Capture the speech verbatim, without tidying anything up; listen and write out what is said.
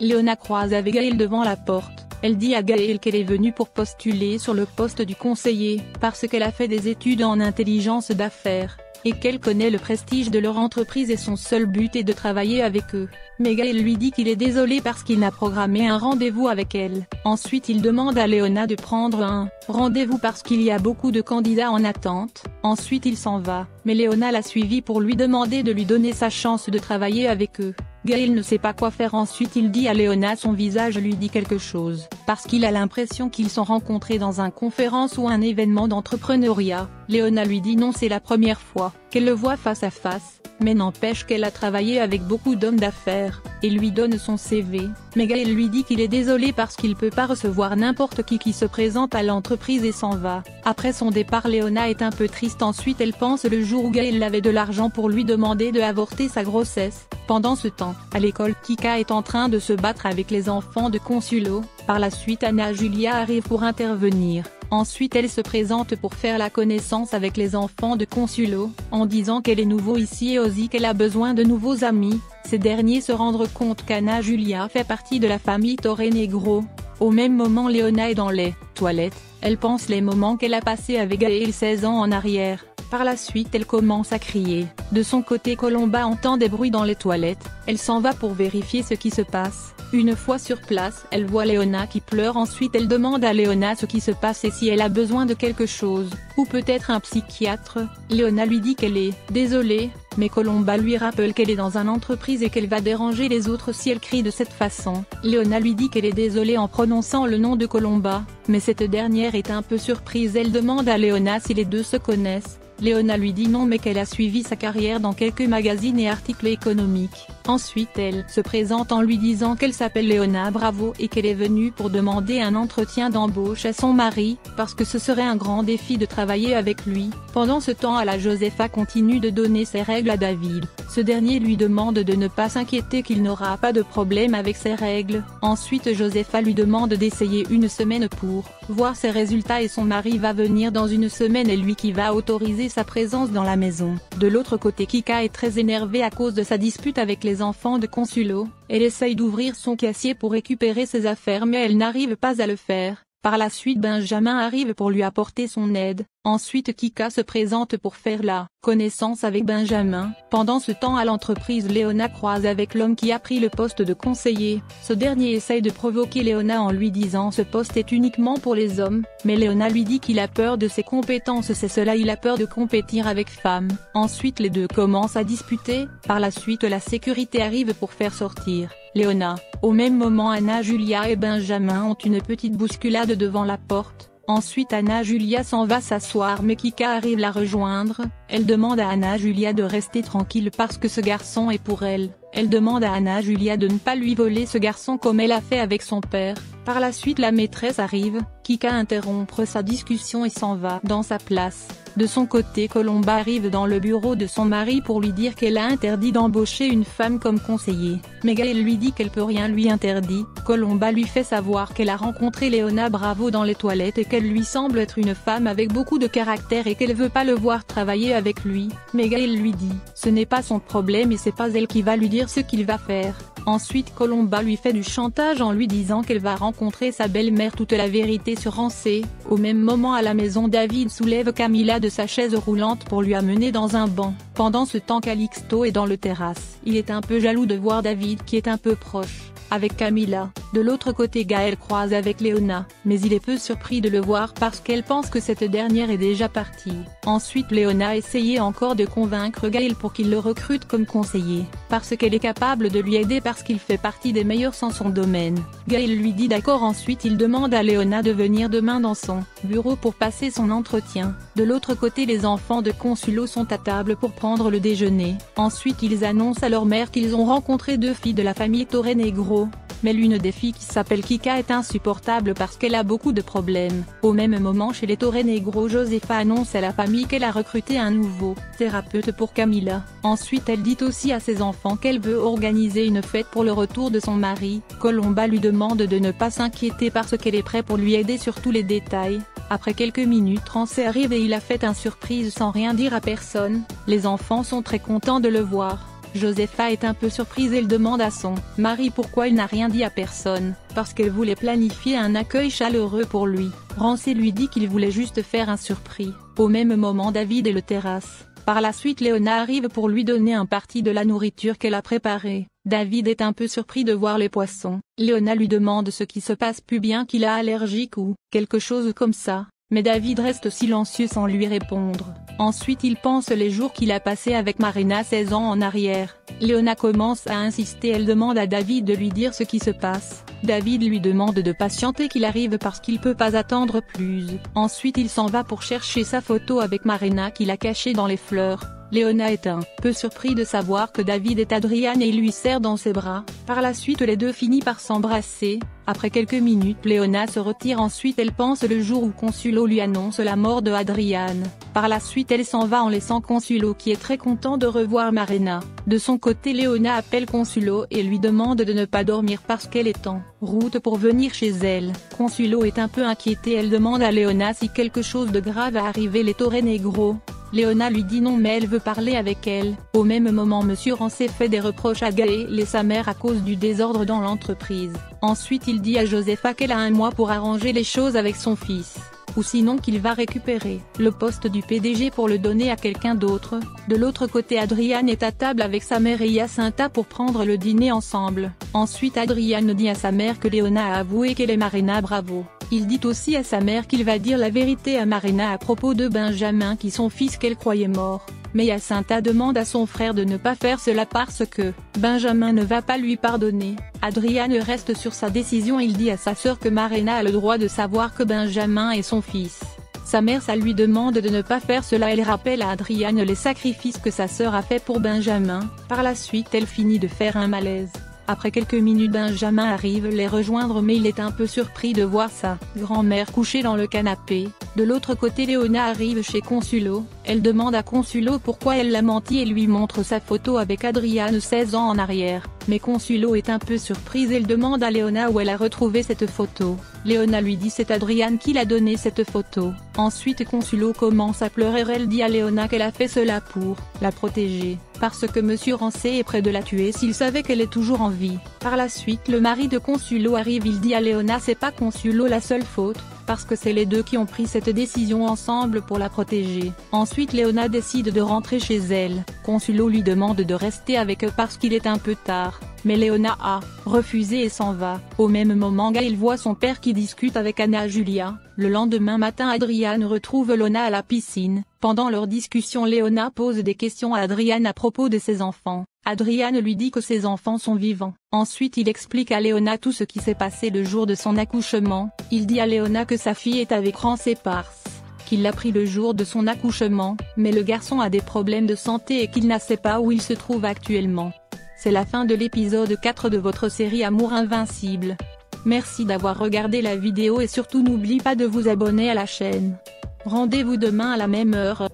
Léona croise avec Gaël devant la porte. Elle dit à Gaël qu'elle est venue pour postuler sur le poste du conseiller, parce qu'elle a fait des études en intelligence d'affaires, et qu'elle connaît le prestige de leur entreprise et son seul but est de travailler avec eux. Mais Gaël lui dit qu'il est désolé parce qu'il n'a programmé un rendez-vous avec elle. Ensuite il demande à Léona de prendre un rendez-vous parce qu'il y a beaucoup de candidats en attente. Ensuite il s'en va, mais Léona l'a suivi pour lui demander de lui donner sa chance de travailler avec eux. Gaël ne sait pas quoi faire. Ensuite il dit à Léona, son visage lui dit quelque chose, parce qu'il a l'impression qu'ils sont rencontrés dans une conférence ou un événement d'entrepreneuriat. Léona lui dit non, c'est la première fois qu'elle le voit face à face, mais n'empêche qu'elle a travaillé avec beaucoup d'hommes d'affaires, et lui donne son C V, mais Gaël lui dit qu'il est désolé parce qu'il peut pas recevoir n'importe qui qui se présente à l'entreprise et s'en va. Après son départ Léona est un peu triste. Ensuite elle pense le jour où Gaël avait de l'argent pour lui demander de avorter sa grossesse. Pendant ce temps, à l'école Kika est en train de se battre avec les enfants de Consuelo. Par la suite Anna Julia arrive pour intervenir. Ensuite elle se présente pour faire la connaissance avec les enfants de Consuelo, en disant qu'elle est nouveau ici et aussi qu'elle a besoin de nouveaux amis. Ces derniers se rendent compte qu'Anna Julia fait partie de la famille Torre Negro. Au même moment Léona est dans les toilettes, elle pense les moments qu'elle a passés avec Gaël seize ans en arrière. Par la suite elle commence à crier. De son côté Colomba entend des bruits dans les toilettes, elle s'en va pour vérifier ce qui se passe. Une fois sur place, elle voit Léona qui pleure. Ensuite elle demande à Léona ce qui se passe et si elle a besoin de quelque chose, ou peut-être un psychiatre. Léona lui dit qu'elle est désolée, mais Colomba lui rappelle qu'elle est dans une entreprise et qu'elle va déranger les autres si elle crie de cette façon. Léona lui dit qu'elle est désolée en prononçant le nom de Colomba, mais cette dernière est un peu surprise. Elle demande à Léona si les deux se connaissent. Léona lui dit non, mais qu'elle a suivi sa carrière dans quelques magazines et articles économiques. Ensuite elle se présente en lui disant qu'elle s'appelle Léona Bravo et qu'elle est venue pour demander un entretien d'embauche à son mari, parce que ce serait un grand défi de travailler avec lui. Pendant ce temps la Josepha continue de donner ses règles à David. Ce dernier lui demande de ne pas s'inquiéter qu'il n'aura pas de problème avec ses règles. Ensuite Josepha lui demande d'essayer une semaine pour voir ses résultats et son mari va venir dans une semaine et lui qui va autoriser sa présence dans la maison. De l'autre côté Kika est très énervée à cause de sa dispute avec les enfants de Consuelo. Elle essaye d'ouvrir son caissier pour récupérer ses affaires mais elle n'arrive pas à le faire. Par la suite Benjamin arrive pour lui apporter son aide. Ensuite Kika se présente pour faire la connaissance avec Benjamin. Pendant ce temps à l'entreprise Léona croise avec l'homme qui a pris le poste de conseiller. Ce dernier essaye de provoquer Léona en lui disant ce poste est uniquement pour les hommes, mais Léona lui dit qu'il a peur de ses compétences, c'est cela, il a peur de compétir avec femmes. Ensuite les deux commencent à disputer. Par la suite la sécurité arrive pour faire sortir Léona. Au même moment Anna Julia et Benjamin ont une petite bousculade devant la porte. Ensuite Anna Julia s'en va s'asseoir mais Kika arrive la rejoindre. Elle demande à Anna Julia de rester tranquille parce que ce garçon est pour elle. Elle demande à Anna Julia de ne pas lui voler ce garçon comme elle a fait avec son père. Par la suite la maîtresse arrive, Kika interrompt sa discussion et s'en va dans sa place. De son côté Colomba arrive dans le bureau de son mari pour lui dire qu'elle a interdit d'embaucher une femme comme conseiller. Mais Gaël lui dit qu'elle peut rien lui interdire. Colomba lui fait savoir qu'elle a rencontré Léona Bravo dans les toilettes et qu'elle lui semble être une femme avec beaucoup de caractère et qu'elle veut pas le voir travailler avec lui. Mais Gaël lui dit « ce n'est pas son problème et c'est pas elle qui va lui dire ce qu'il va faire ». Ensuite Colomba lui fait du chantage en lui disant qu'elle va rencontrer sa belle-mère, toute la vérité sur Rancé. Au même moment à la maison David soulève Camilla de sa chaise roulante pour lui amener dans un banc. Pendant ce temps Calixto est dans le terrasse. Il est un peu jaloux de voir David qui est un peu proche avec Camilla. De l'autre côté Gaël croise avec Léona, mais il est peu surpris de le voir parce qu'elle pense que cette dernière est déjà partie. Ensuite Léona essayait encore de convaincre Gaël pour qu'il le recrute comme conseiller, parce qu'elle est capable de lui aider parce qu'il fait partie des meilleurs dans son domaine. Gaël lui dit d'accord. Ensuite il demande à Léona de venir demain dans son bureau pour passer son entretien. De l'autre côté les enfants de Consuelo sont à table pour prendre le déjeuner. Ensuite ils annoncent à leur mère qu'ils ont rencontré deux filles de la famille Torre Negro. Mais l'une des filles qui s'appelle Kika est insupportable parce qu'elle a beaucoup de problèmes. Au même moment chez les Torre Negro, Josepha annonce à la famille qu'elle a recruté un nouveau thérapeute pour Camilla. Ensuite elle dit aussi à ses enfants qu'elle veut organiser une fête pour le retour de son mari. Colomba lui demande de ne pas s'inquiéter parce qu'elle est prête pour lui aider sur tous les détails. Après quelques minutes Rancé arrive et il a fait une surprise sans rien dire à personne. Les enfants sont très contents de le voir. Josepha est un peu surprise et elle demande à son mari pourquoi il n'a rien dit à personne, parce qu'elle voulait planifier un accueil chaleureux pour lui. Rancé lui dit qu'il voulait juste faire un surpris. Au même moment David et le terrasse. Par la suite Léona arrive pour lui donner un parti de la nourriture qu'elle a préparée. David est un peu surpris de voir les poissons. Léona lui demande ce qui se passe, plus bien qu'il a allergique ou quelque chose comme ça, mais David reste silencieux sans lui répondre. Ensuite il pense les jours qu'il a passés avec Marena seize ans en arrière. Léona commence à insister, elle demande à David de lui dire ce qui se passe. David lui demande de patienter qu'il arrive parce qu'il peut pas attendre plus. Ensuite il s'en va pour chercher sa photo avec Marena qu'il a cachée dans les fleurs. Léona est un peu surpris de savoir que David est Adriane et il lui serre dans ses bras. Par la suite les deux finissent par s'embrasser. Après quelques minutes Léona se retire, ensuite elle pense le jour où Consuelo lui annonce la mort de Adriane. Par la suite elle s'en va en laissant Consuelo qui est très content de revoir Marena. De son côté Léona appelle Consuelo et lui demande de ne pas dormir parce qu'elle est en route pour venir chez elle. Consuelo est un peu inquiétée, elle demande à Léona si quelque chose de grave a arrivé les Torre Negro. Léona lui dit non mais elle veut parler avec elle. Au même moment Monsieur Rancé fait des reproches à Gaël et sa mère à cause du désordre dans l'entreprise. Ensuite il dit à Josepha qu'elle a un mois pour arranger les choses avec son fils, ou sinon qu'il va récupérer le poste du P D G pour le donner à quelqu'un d'autre. De l'autre côté Adriane est à table avec sa mère et Jacinta pour prendre le dîner ensemble. Ensuite Adriane dit à sa mère que Léona a avoué qu'elle est Marena Bravo. Il dit aussi à sa mère qu'il va dire la vérité à Marena à propos de Benjamin qui son fils qu'elle croyait mort, mais Jacinta demande à son frère de ne pas faire cela parce que Benjamin ne va pas lui pardonner. Adriane reste sur sa décision, il dit à sa sœur que Marena a le droit de savoir que Benjamin est son fils. Sa mère ça lui demande de ne pas faire cela, elle rappelle à Adriane les sacrifices que sa sœur a fait pour Benjamin. Par la suite elle finit de faire un malaise. Après quelques minutes Benjamin arrive les rejoindre mais il est un peu surpris de voir sa grand-mère couchée dans le canapé. De l'autre côté Léona arrive chez Consuelo, elle demande à Consuelo pourquoi elle l'a menti et lui montre sa photo avec Adriane seize ans en arrière. Mais Consuelo est un peu surprise, elle demande à Léona où elle a retrouvé cette photo. Léona lui dit c'est Adriane qui l'a donné cette photo. Ensuite Consuelo commence à pleurer, elle dit à Léona qu'elle a fait cela pour la protéger, parce que Monsieur Rancé est près de la tuer s'il savait qu'elle est toujours en vie. Par la suite le mari de Consuelo arrive, il dit à Léona c'est pas Consuelo la seule faute, parce que c'est les deux qui ont pris cette décision ensemble pour la protéger. Ensuite Léona décide de rentrer chez elle. Consuelo lui demande de rester avec eux parce qu'il est un peu tard, mais Léona a refusé et s'en va. Au même moment Gaël voit son père qui discute avec Anna Julia. Le lendemain matin Adriane retrouve Léona à la piscine. Pendant leur discussion Léona pose des questions à Adriane à propos de ses enfants. Adriane lui dit que ses enfants sont vivants. Ensuite il explique à Léona tout ce qui s'est passé le jour de son accouchement. Il dit à Léona que sa fille est avec Rancé parce qu'il l'a pris le jour de son accouchement, mais le garçon a des problèmes de santé et qu'il ne sait pas où il se trouve actuellement. C'est la fin de l'épisode quatre de votre série Amour Invincible. Merci d'avoir regardé la vidéo et surtout n'oubliez pas de vous abonner à la chaîne. Rendez-vous demain à la même heure.